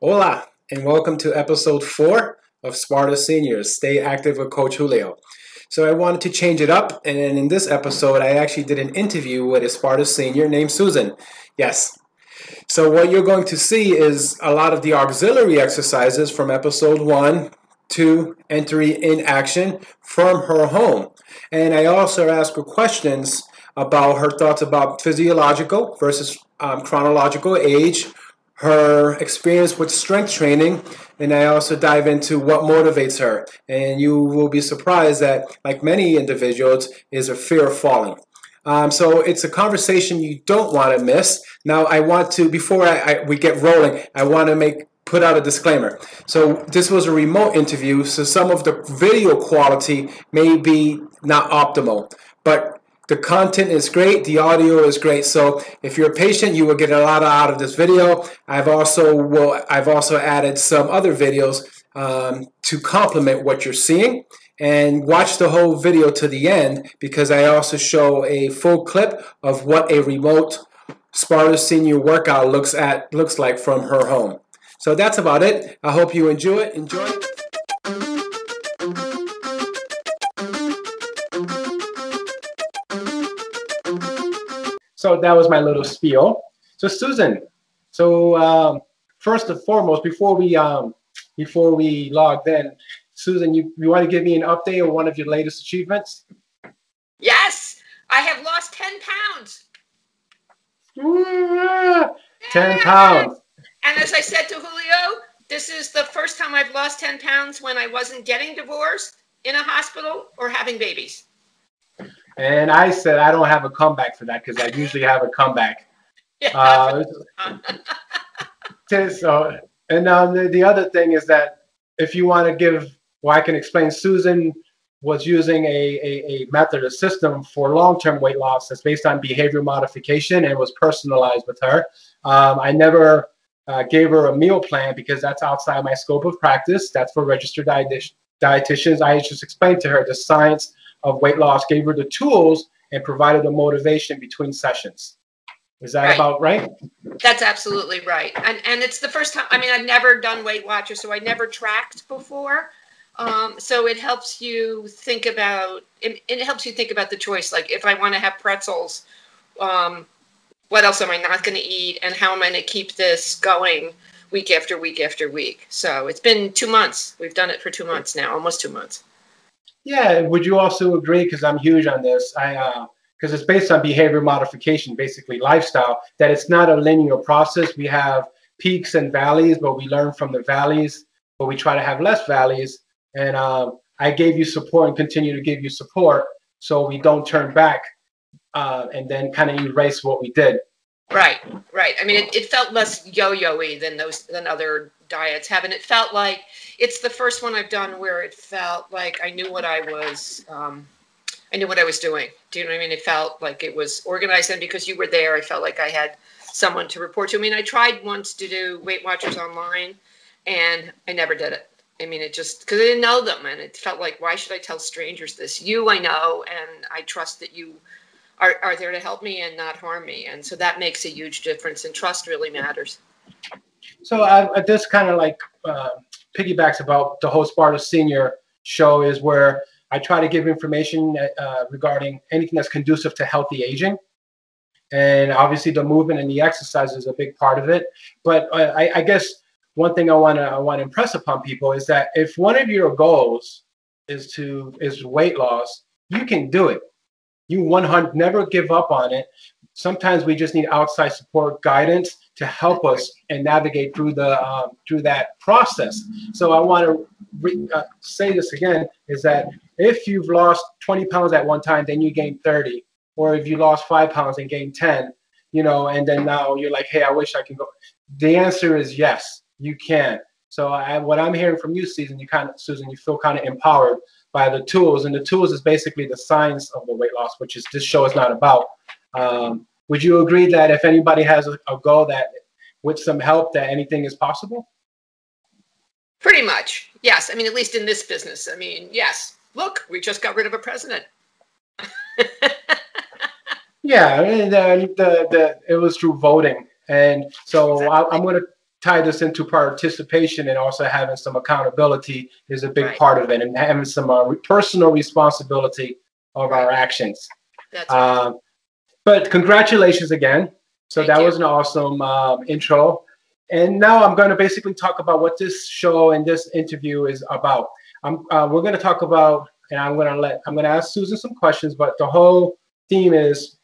Hola, and welcome to episode 4 of Sparta Seniors, Stay Active with Coach Julio. So I wanted to change it up, and in this episode, I actually did an interview with a Sparta senior named Susan. Yes. So what you're going to see is a lot of the auxiliary exercises from episode 1, 2, and 3 in action from her home. And I also asked her questions about her thoughts about physiological versus chronological age, her experience with strength training, and I also dive into what motivates her. And you will be surprised that, like many individuals, is a fear of falling. So it's a conversation you don't want to miss. Now, I want to, before we get rolling, I want to put out a disclaimer. So this was a remote interview, so some of the video quality may be not optimal, but the content is great, the audio is great, so if you're patient, you will get a lot out of this video. I've also added some other videos to complement what you're seeing, and watch the whole video to the end because I also show a full clip of what a remote Sparta Senior workout looks like from her home. So that's about it. I hope you enjoy it. So that was my little spiel. So Susan, so first and foremost, before we logged in, Susan, you want to give me an update on one of your latest achievements? Yes, I have lost 10 pounds. 10 pounds. And as I said to Julio, this is the first time I've lost 10 pounds when I wasn't getting divorced, in a hospital, or having babies. And I said, I don't have a comeback for that because I usually have a comeback. Yeah. So, and the other thing is that if you want to give, well, I can explain. Susan was using a method, a system for long-term weight loss that's based on behavior modification and was personalized with her. I never gave her a meal plan because that's outside my scope of practice. That's for registered dietitians. I just explained to her the science of weight loss, gave her the tools, and provided the motivation between sessions. Is that about right? That's absolutely right. And it's the first time, I mean, I've never done Weight Watchers, so I never tracked before. So it helps you think about, it helps you think about the choice. Like if I want to have pretzels, what else am I not going to eat? And how am I going to keep this going week after week after week? So it's been 2 months. We've done it for 2 months now, almost 2 months. Yeah, would you also agree, because I'm huge on this, because it's based on behavior modification, basically lifestyle, that it's not a linear process. We have peaks and valleys, but we learn from the valleys, but we try to have less valleys. And I gave you support and continue to give you support so we don't turn back and then kind of erase what we did. Right, right. I mean, it felt less yo-yo-y than other diets have, and it felt like it's the first one I've done where it felt like I knew what I was, doing. Do you know what I mean? It felt like it was organized, and because you were there, I felt like I had someone to report to. I mean, I tried once to do Weight Watchers online, and I never did it. I mean, it just because I didn't know them, and it felt like, why should I tell strangers this? You, I know, and I trust that you are there to help me and not harm me. And so that makes a huge difference, and trust really matters. So this kind of like piggybacks about the whole Sparta Senior show is where I try to give information regarding anything that's conducive to healthy aging. And obviously the movement and the exercise is a big part of it. But I guess one thing I want to impress upon people is that if one of your goals is weight loss, you can do it. You 100% never give up on it. Sometimes we just need outside support, guidance to help us and navigate through the through that process. So I want to say this again: is that if you've lost 20 pounds at one time, then you gain 30, or if you lost 5 pounds and gained 10, you know, and then now you're like, hey, I wish I can go. The answer is yes, you can. So what I'm hearing from you, Susan, you feel kind of empowered by the tools, and the tools is basically the science of the weight loss, which is this show is not about. Would you agree that if anybody has a goal, that with some help, that anything is possible? Pretty much, yes. I mean, at least in this business. I mean, yes. Look, we just got rid of a president. Yeah, I mean, it was through voting, and so exactly. I'm going to tied us into participation, and also having some accountability is a big part of it, and having some personal responsibility of our actions. That's right. But congratulations again. So Thank you. Was an awesome intro. And now I'm going to basically talk about what this show and this interview is about. We're going to talk about, and I'm going to ask Susan some questions, but the whole theme is,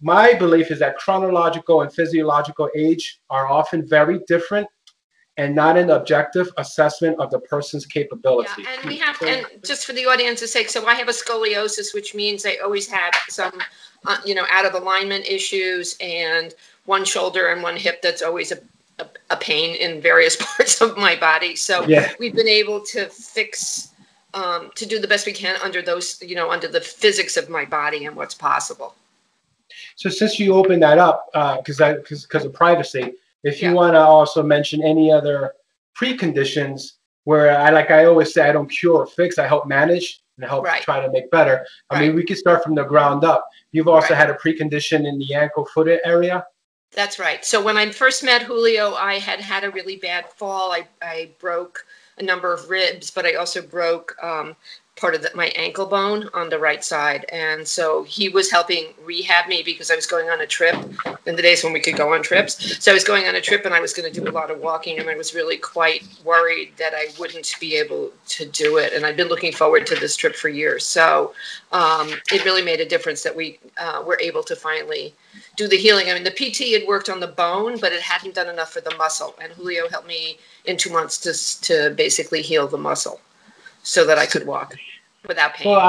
my belief is that chronological and physiological age are often very different and not an objective assessment of the person's capability. Yeah, and we have, and just for the audience's sake, so I have a scoliosis, which means I always have some, you know, out of alignment issues, and one shoulder and one hip that's always a pain in various parts of my body. So we've been able to fix, to do the best we can under those, you know, under the physics of my body and what's possible. So since you opened that up, because of privacy, if you want to also mention any other preconditions where like I always say, I don't cure or fix, I help manage and help try to make better. I mean, we could start from the ground up. You've also had a precondition in the ankle foot area. That's right. So when I first met Julio, I had had a really bad fall. I broke a number of ribs, but I also broke part of my ankle bone on the right side. And so he was helping rehab me because I was going on a trip in the days when we could go on trips. So I was going on a trip and I was going to do a lot of walking, and I was really quite worried that I wouldn't be able to do it. And I've been looking forward to this trip for years. So it really made a difference that we were able to finally do the healing. I mean, the PT had worked on the bone, but it hadn't done enough for the muscle. And Julio helped me in 2 months to basically heal the muscle so that I could walk without pain. Well,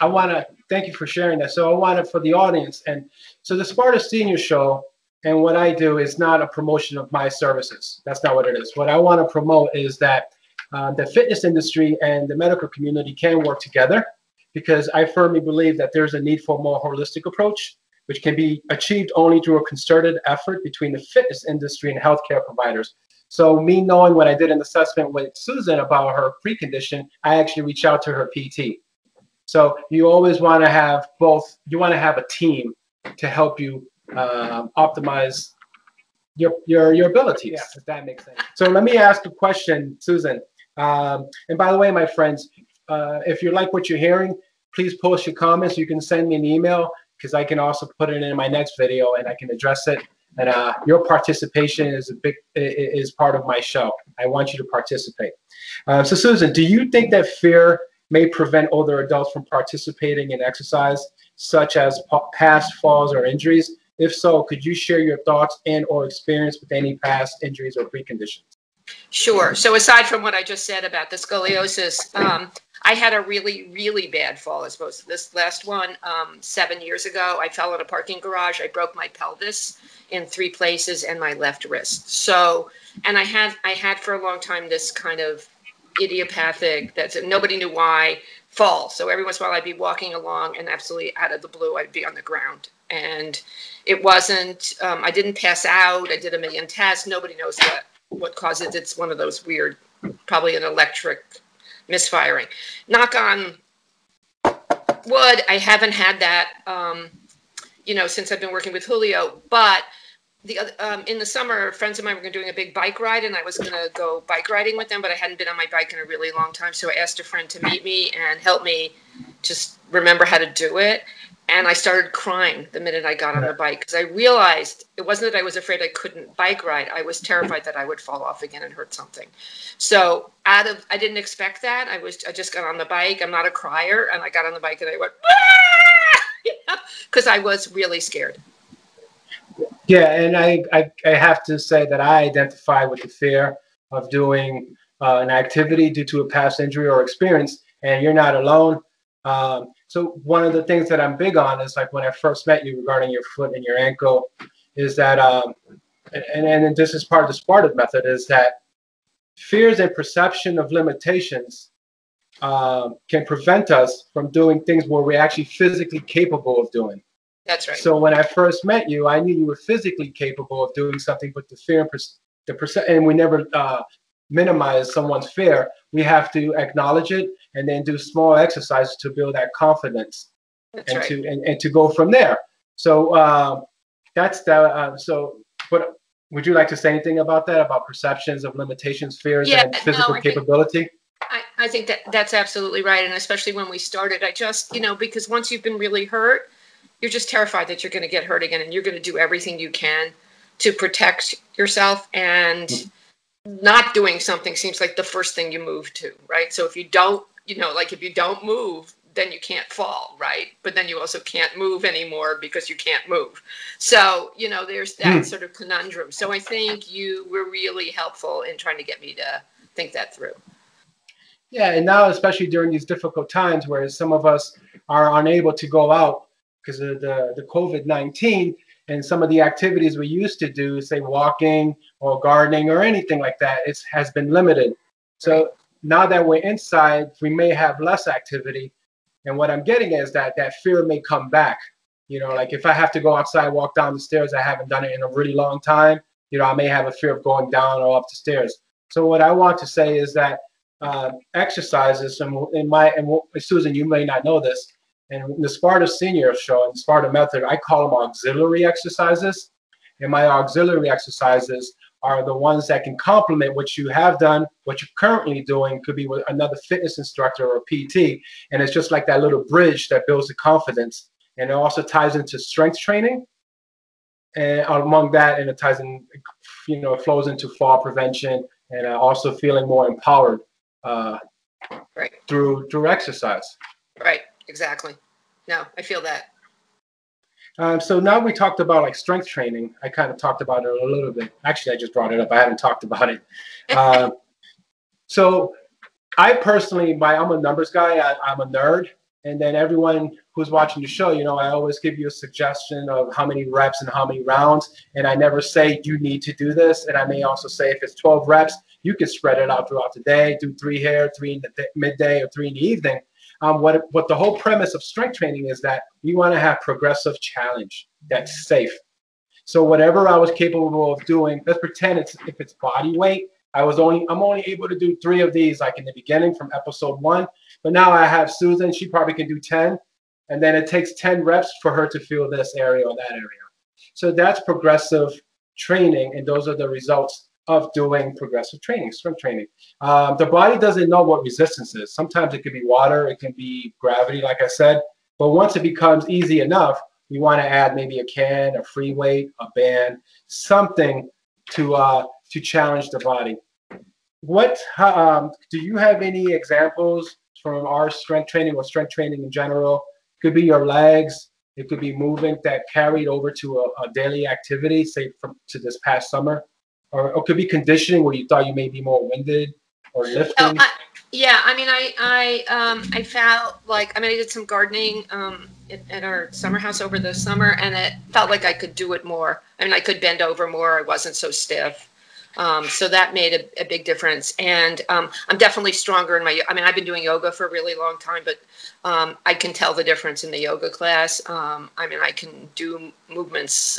I want to thank you for sharing that. So I want it for the audience. And so the Sparta Senior Show and what I do is not a promotion of my services. That's not what it is. What I want to promote is that the fitness industry and the medical community can work together, because I firmly believe that there's a need for a more holistic approach, which can be achieved only through a concerted effort between the fitness industry and healthcare providers. So me knowing what I did an assessment with Susan about her precondition, I actually reached out to her PT. So you always want to have both. You want to have a team to help you optimize your abilities, if that makes sense. So let me ask a question, Susan. And by the way, my friends, if you like what you're hearing, please post your comments. You can send me an email, because I can also put it in my next video and I can address it. And your participation is part of my show. I want you to participate. So Susan, do you think that fear may prevent older adults from participating in exercise, such as past falls or injuries? If so, could you share your thoughts and or experience with any past injuries or preconditions? Sure. So aside from what I just said about the scoliosis, I had a really, really bad fall, as opposed to this last one, 7 years ago. I fell in a parking garage. I broke my pelvis in 3 places and my left wrist. So, and I had for a long time this kind of idiopathic, that's nobody knew why, fall. So every once in a while I'd be walking along and absolutely out of the blue, I'd be on the ground. And it wasn't, I didn't pass out. I did a million tests. Nobody knows what caused it. It's one of those weird, probably an electric misfiring. Knock on wood, I haven't had that, you know, since I've been working with Julio. But in the summer, friends of mine were doing a big bike ride, and I was going to go bike riding with them, but I hadn't been on my bike in a really long time. So I asked a friend to meet me and help me just remember how to do it. And I started crying the minute I got on the bike, because I realized it wasn't that I was afraid I couldn't bike ride. I was terrified that I would fall off again and hurt something. So I didn't expect that. I just got on the bike. I'm not a crier. And I got on the bike and I went, because I was really scared. Yeah. And I have to say that I identify with the fear of doing an activity due to a past injury or experience. And you're not alone. So one of the things that I'm big on is, like, when I first met you regarding your foot and your ankle, is that, and this is part of the Sparta method, is that fears and perception of limitations can prevent us from doing things where we're actually physically capable of doing. That's right. So when I first met you, I knew you were physically capable of doing something, but the fear and and we never minimize someone's fear. We have to acknowledge it and then do small exercises to build that confidence. That's right. and to go from there. So that's that. So, but Would you like to say anything about that, about perceptions of limitations, fears, and physical capability? I think that that's absolutely right. And especially when we started, I just, you know, because once you've been really hurt, you're just terrified that you're going to get hurt again, and you're going to do everything you can to protect yourself. And not doing something seems like the first thing you move to, right? So if you don't, you know, like if you don't move, then you can't fall, right? But then you also can't move anymore because you can't move. So, you know, there's that sort of conundrum. So I think you were really helpful in trying to get me to think that through. Yeah, and now, especially during these difficult times where some of us are unable to go out because of the COVID-19 and some of the activities we used to do, say walking or gardening or anything like that, it has been limited. So now that we're inside, we may have less activity. And what I'm getting is that that fear may come back. You know, like if I have to go outside, walk down the stairs, I haven't done it in a really long time. You know, I may have a fear of going down or up the stairs. So what I want to say is that exercises, and Susan, you may not know this, and the Sparta Seniors show and Sparta method, I call them auxiliary exercises. And my auxiliary exercises are the ones that can complement what you have done, what you're currently doing, could be with another fitness instructor or PT. And it's just like that little bridge that builds the confidence. And it also ties into strength training. And among that, and it ties in, you know, it flows into fall prevention and also feeling more empowered through exercise. Right, exactly. No, I feel that. So now we talked about like strength training. I kind of talked about it a little bit. Actually, I just brought it up. I haven't talked about it. So I personally, I'm a numbers guy. I'm a nerd. And then everyone who's watching the show, you know, I always give you a suggestion of how many reps and how many rounds. And I never say you need to do this. And I may also say if it's 12 reps, you can spread it out throughout the day. Do 3 here, 3 in the midday, or 3 in the evening. What the whole premise of strength training is that you want to have progressive challenge that's safe. So whatever I was capable of doing, let's pretend if it's body weight, I'm only able to do 3 of these, like in the beginning from episode 1. But now I have Susan; she probably can do 10, and then it takes 10 reps for her to feel this area or that area. So that's progressive training, and those are the results of doing progressive training, strength training. The body doesn't know what resistance is. Sometimes it could be water, it can be gravity, like I said. But once it becomes easy enough, you want to add maybe a can, a free weight, a band, something to challenge the body. What do you have any examples from our strength training or strength training in general? It could be your legs. It could be movement that carried over to a daily activity, say to this past summer. Or could be conditioning where you thought you may be more winded or lifting. Oh, I felt like, I mean, I did some gardening at our summer house over the summer, and it felt like I could do it more. I mean, I could bend over more. I wasn't so stiff. So that made a big difference. And I'm definitely stronger in my, I mean, I've been doing yoga for a really long time, but I can tell the difference in the yoga class. I mean, I can do movements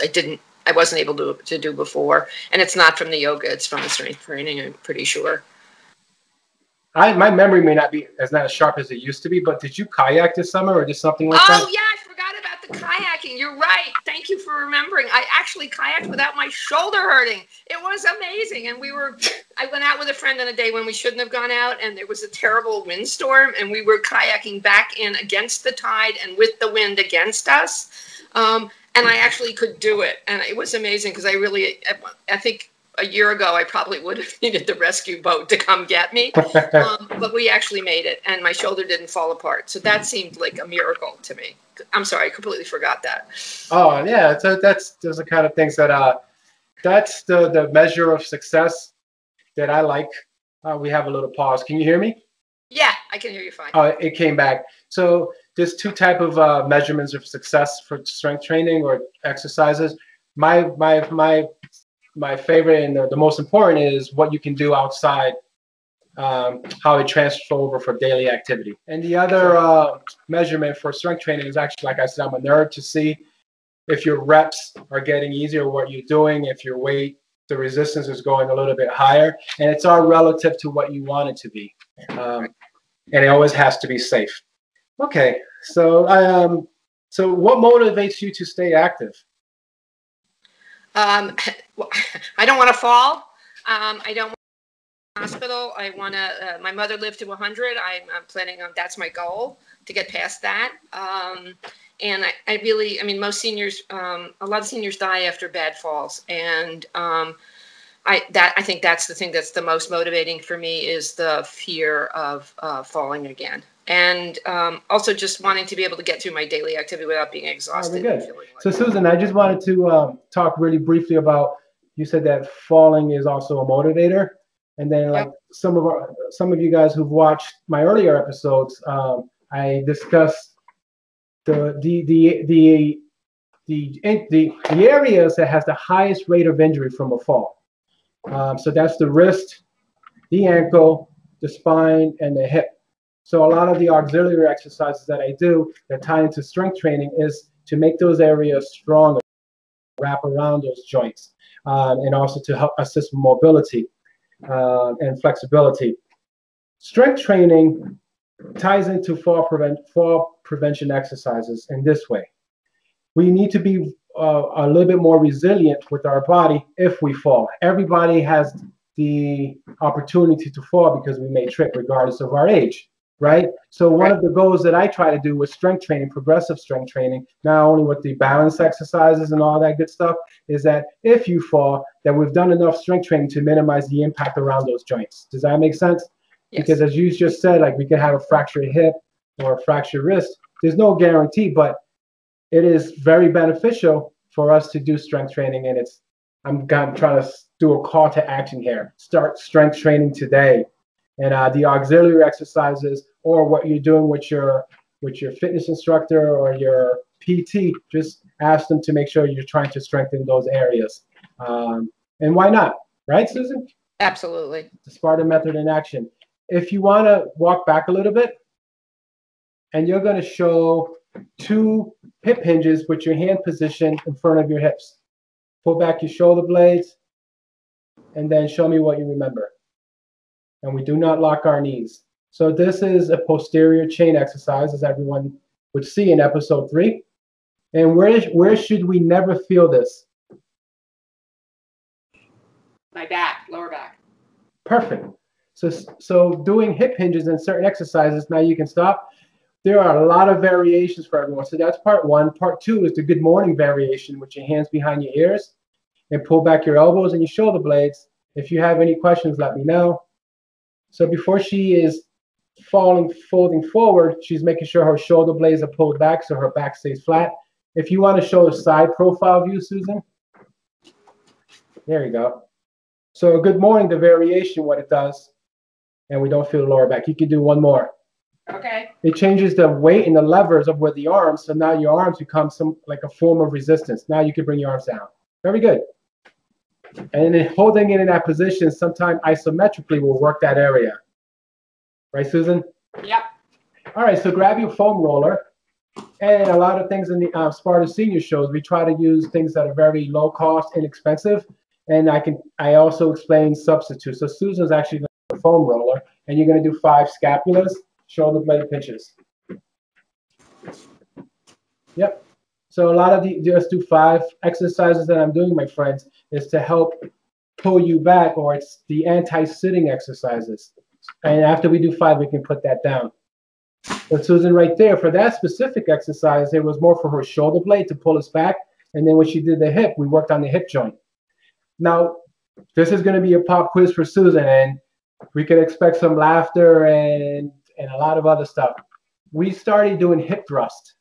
I wasn't able to do before. And it's not from the yoga, it's from the strength training, I'm pretty sure. My memory may not be as sharp as it used to be, but did you kayak this summer or did something like that? Oh, yeah, I forgot about the kayaking. You're right. Thank you for remembering. I actually kayaked without my shoulder hurting. It was amazing. And I went out with a friend on a day when we shouldn't have gone out, and there was a terrible windstorm, and we were kayaking back in against the tide and with the wind against us. And I actually could do it. And it was amazing because I think a year ago, I probably would have needed the rescue boat to come get me. But we actually made it, and my shoulder didn't fall apart. So that seemed like a miracle to me. I'm sorry, I completely forgot that. Oh, yeah. So those are the kind of things that, that's the measure of success that I like. We have a little pause. Can you hear me? Yeah, I can hear you fine. Oh, it came back. So there's 2 type of measurements of success for strength training or exercises. My favorite and the most important is what you can do outside, how it transfers over for daily activity. And the other measurement for strength training is actually, like I said, I'm a nerd, to see if your reps are getting easier, what you're doing, if your weight, the resistance is going a little bit higher, and it's all relative to what you want it to be. And it always has to be safe. Okay, so what motivates you to stay active? I don't want to fall. I don't want to go to the hospital. I want to, my mother lived to 100. I'm planning on, that's my goal, to get past that. And I really, I mean, most seniors, a lot of seniors die after bad falls. And I think that's the thing that's the most motivating for me, is the fear of falling again. And also just wanting to be able to get through my daily activity without being exhausted. Good. Like so, Susan, I just wanted to talk really briefly about, you said that falling is also a motivator. And then like some of you guys who've watched my earlier episodes, I discussed the areas that has the highest rate of injury from a fall. So that's the wrist, the ankle, the spine, and the hip. So a lot of the auxiliary exercises that I do that tie into strength training is to make those areas stronger, wrap around those joints, and also to help assist mobility and flexibility. Strength training ties into fall prevention exercises in this way. We need to be a little bit more resilient with our body if we fall. Everybody has the opportunity to fall because we may trip regardless of our age, right? So one of the goals that I try to do with strength training, progressive strength training, not only with the balance exercises and all that good stuff, is that if you fall, that we've done enough strength training to minimize the impact around those joints. Does that make sense? Yes. Because as you just said, like we can have a fractured hip or a fractured wrist. There's no guarantee, but it is very beneficial for us to do strength training. And it's, I'm trying to do a call to action here. Start strength training today. And the auxiliary exercises, or what you're doing with your fitness instructor or your PT, just ask them to make sure you're trying to strengthen those areas. And why not? Right, Susan? Absolutely. The Sparta method in action. If you want to walk back a little bit, and you're going to show two hip hinges with your hand position in front of your hips. Pull back your shoulder blades, and then show me what you remember. And we do not lock our knees. So this is a posterior chain exercise, as everyone would see in episode 3. And where should we never feel this? My back, lower back. Perfect. So doing hip hinges and certain exercises, now you can stop. There are a lot of variations for everyone. So that's part one. Part two is the good morning variation with your hands behind your ears and pull back your elbows and your shoulder blades. If you have any questions, let me know. So before she is folding forward, she's making sure her shoulder blades are pulled back so her back stays flat. If you want to show a side profile view, Susan, there you go. So good morning, the variation, what it does, and we don't feel the lower back. You can do one more. Okay. It changes the weight and the levers of where the arms, so now your arms become like a form of resistance. Now you can bring your arms down. Very good. And then holding it in that position, sometime isometrically will work that area. Right, Susan? Yep. All right, so grab your foam roller. And a lot of things in the Sparta Senior shows, we try to use things that are very low cost, inexpensive. And I also explain substitutes. So Susan's actually going to do a foam roller, and you're going to do 5 scapulas. Shoulder blade pinches. Yep. So a lot of the just do 5 exercises that I'm doing, my friends, is to help pull you back, or it's the anti-sitting exercises. And after we do 5, we can put that down. But Susan right there, for that specific exercise, it was more for her shoulder blade to pull us back. And then when she did the hip, we worked on the hip joint. Now, this is going to be a pop quiz for Susan, and we can expect some laughter and a lot of other stuff. We started doing hip thrust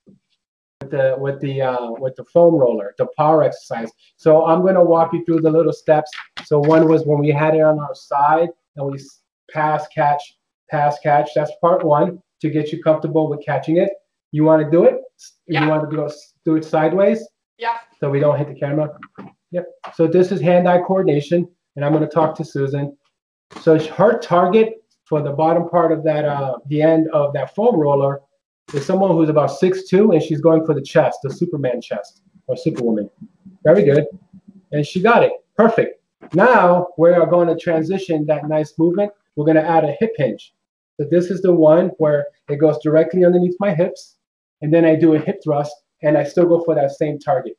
with the foam roller, the power exercise. So I'm going to walk you through the little steps. So one was when we had it on our side and we pass, catch. That's part one, to get you comfortable with catching it. You want to do it? Yeah. You want to go do it sideways? Yeah. So we don't hit the camera? Yep. So this is hand-eye coordination, and I'm going to talk to Susan. So her target for the bottom part of that, the end of that foam roller, is someone who's about 6'2", and she's going for the chest, the Superman chest, or Superwoman. Very good. And she got it. Perfect. Now we are going to transition that nice movement. We're going to add a hip hinge. So this is the one where it goes directly underneath my hips, and then I do a hip thrust, and I still go for that same target.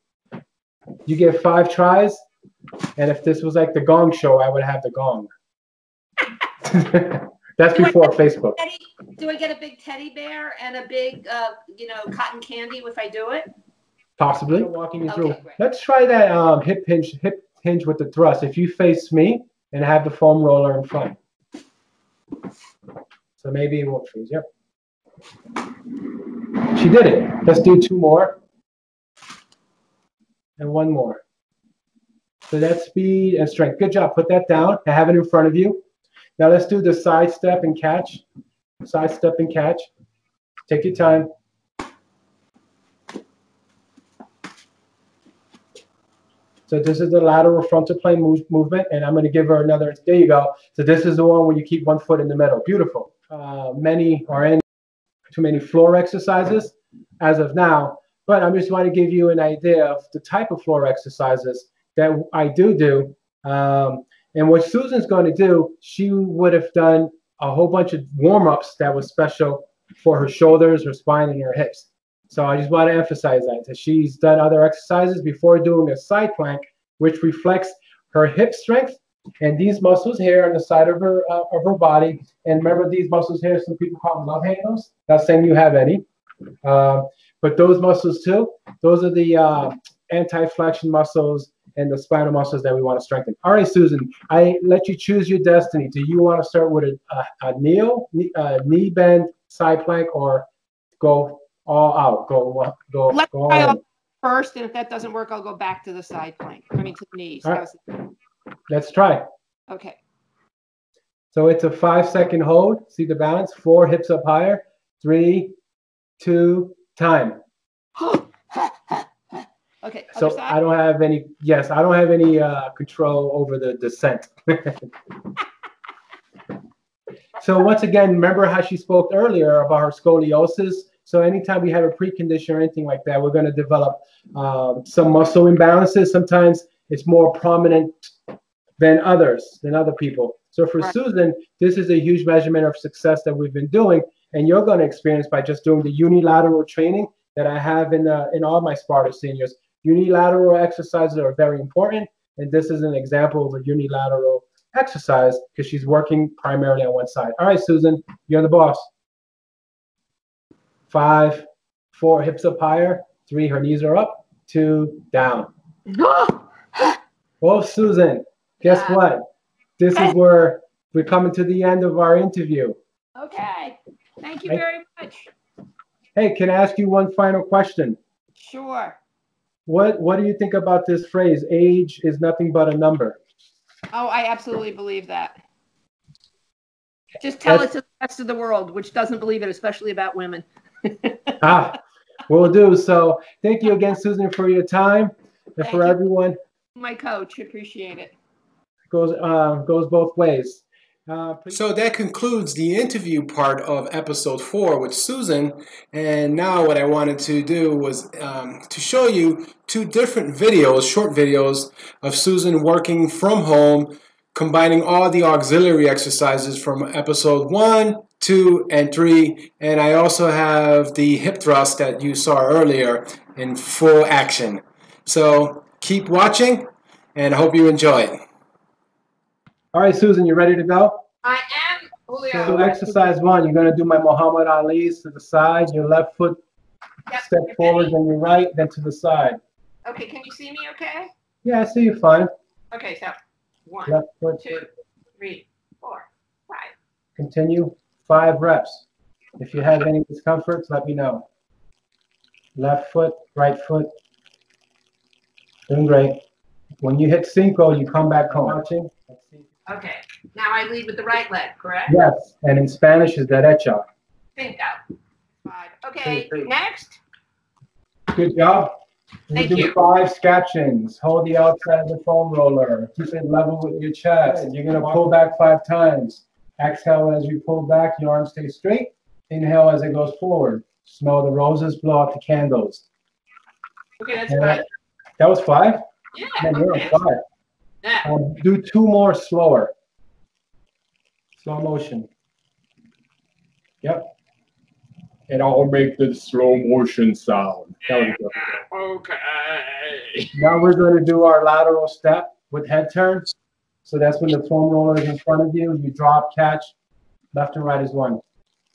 You get 5 tries, And if this was like the Gong Show, I would have the gong. That's before Facebook. Do I get a big teddy bear and a big, you know, cotton candy if I do it? Possibly. Walking you through. Great. Let's try that hip hinge with the thrust. If you face me and have the foam roller in front. So maybe it won't freeze. Yep. She did it. Let's do two more. And one more. So that's speed and strength. Good job. Put that down. I have it in front of you. Now let's do the side step and catch. Side step and catch. Take your time. So this is the lateral frontal plane movement, and I'm going to give her another. There you go. So this is the one where you keep one foot in the middle. Beautiful. Many are in too many floor exercises as of now, but I'm just want to give you an idea of the type of floor exercises that I do. And what Susan's going to do, she would have done a whole bunch of warm-ups that was special for her shoulders, her spine, and her hips. So I just want to emphasize that she's done other exercises before doing a side plank, which reflects her hip strength and these muscles here on the side of her body. And remember these muscles here, some people call them love handles. Not saying you have any, but those muscles too, those are the anti-flexion muscles and the spinal muscles that we want to strengthen. All right, Susan, I let you choose your destiny. Do you want to start with a knee bend side plank or go all out, go first, and if that doesn't work, I'll go back to the side plank. I mean, to the knees. Right. Let's try. Okay. So it's a 5-second hold. See the balance. 4 hips up higher. 3, 2, time. Okay. So other side. I don't have any. Yes, I don't have any control over the descent. So once again, remember how she spoke earlier about her scoliosis. So anytime we have a precondition or anything like that, we're going to develop some muscle imbalances. Sometimes it's more prominent than others, than other people. So for Susan, this is a huge measurement of success that we've been doing, and you're going to experience by just doing the unilateral training that I have in all my Sparta seniors. Unilateral exercises are very important, and this is an example of a unilateral exercise because she's working primarily on one side. All right, Susan, you're the boss. 5, 4, hips up higher. 3, her knees are up. 2, down. Well, Susan, guess what? This is where we're coming to the end of our interview. Okay. Thank you very much. Hey, can I ask you one final question? Sure. What do you think about this phrase, age is nothing but a number? Oh, I absolutely believe that. Just tell it to the rest of the world, which doesn't believe it, especially about women. Will do. So thank you again, Susan, for your time and for everyone. My coach, appreciate it. Goes both ways. So that concludes the interview part of episode 4 with Susan. And now what I wanted to do was to show you 2 different videos, short videos of Susan working from home, combining all the auxiliary exercises from episode 1, 2, and 3, and I also have the hip thrust that you saw earlier in full action. So keep watching, and I hope you enjoy it. All right, Susan, you ready to go? I am, Julio. So exercise 1, you're going to do my Muhammad Ali's to the side, your left foot, step forward, then your right, then to the side. Okay, can you see me okay? Yeah, I see you fine. Okay, so 1, 2, 3, 4, 5. Continue. 5 reps. If you have any discomforts, let me know. Left foot, right foot. Doing great. When you hit 5, you come back home. Okay. Now I lead with the right leg, correct? Yes. And in Spanish is derecha. Bingo. 5. Okay. 3. Next. Good job. Thank you. 5 scatchings. Hold the outside of the foam roller. Keep it level with your chest. You're going to pull back 5 times. Exhale as you pull back, your arms stay straight. Inhale as it goes forward. Smell the roses, blow out the candles. Okay, that's 5. That was 5? Yeah. Man, you're on 5. Yeah. Do 2 more slower. Slow motion. Yep. And I'll make the slow motion sound. That was good. Okay. Now we're going to do our lateral step with head turns. So that's when the foam roller is in front of you. You drop, catch, left and right is one.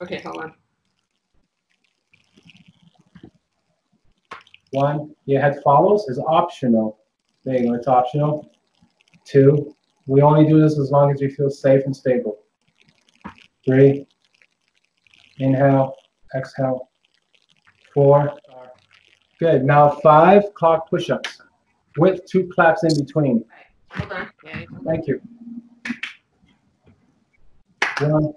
Okay, hold on. One, your head follows is optional. There you go, it's optional. Two, we only do this as long as you feel safe and stable. Three, inhale, exhale. Four, good. Now 5 clock push-ups with 2 claps in between. Hold on. Okay. Thank you. 1.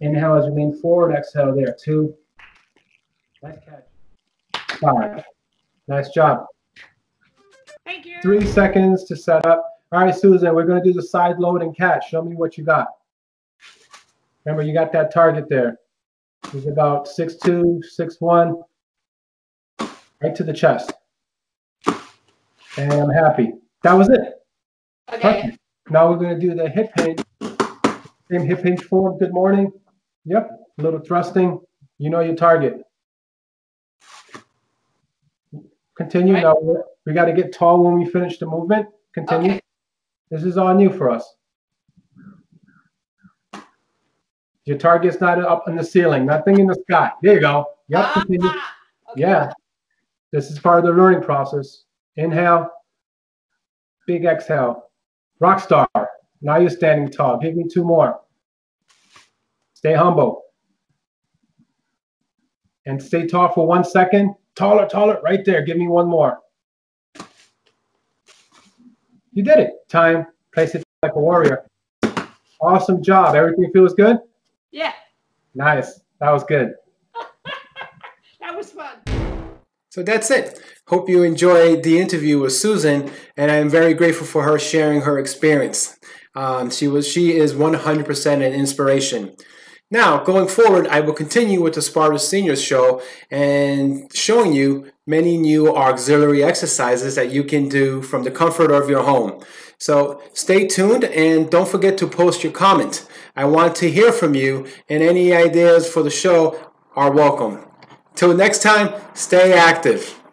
Inhale as you lean forward, exhale there. 2. Nice catch. 5. Nice job. Thank you. 3 seconds to set up. All right, Susan, we're going to do the side load and catch. Show me what you got. Remember, you got that target there. It's about 6'2", 6'1", right to the chest. And I'm happy. That was it. Okay. Now we're going to do the hip hinge. Same hip hinge form. Good morning. Yep. A little thrusting. You know your target. Continue. Right. Now we got to get tall when we finish the movement. Continue. Okay. This is all new for us. Your target's not up in the ceiling, nothing in the sky. There you go. Yep. Continue. Okay. Yeah. This is part of the learning process. Inhale. Big exhale. Rock star. Now you're standing tall. Give me 2 more. Stay humble. And stay tall for 1 second. Taller, taller. Right there. Give me 1 more. You did it. Time. Place it like a warrior. Awesome job. Everything feels good? Yeah. Nice. That was good. That was fun. So that's it. Hope you enjoyed the interview with Susan, and I'm very grateful for her sharing her experience. She is 100% an inspiration. Now, going forward, I will continue with the Sparta Seniors Show and showing you many new auxiliary exercises that you can do from the comfort of your home. So stay tuned and don't forget to post your comment. I want to hear from you, and any ideas for the show are welcome. Till next time, stay active.